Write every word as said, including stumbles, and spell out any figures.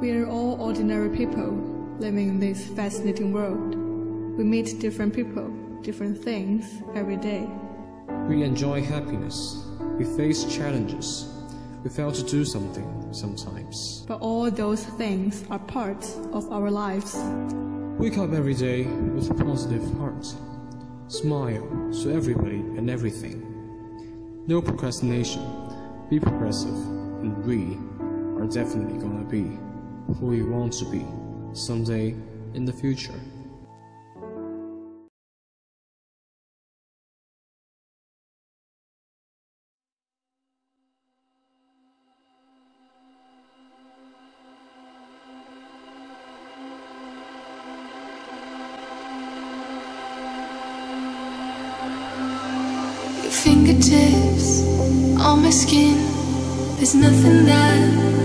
We're all ordinary people living in this fascinating world. We meet different people, different things every day. We enjoy happiness. We face challenges. We fail to do something sometimes. But all those things are parts of our lives. Wake up every day with a positive heart. Smile to everybody and everything. No procrastination. Be progressive, and we are definitely gonna be who we want to be someday in the future. Fingertips on my skin, there's nothing that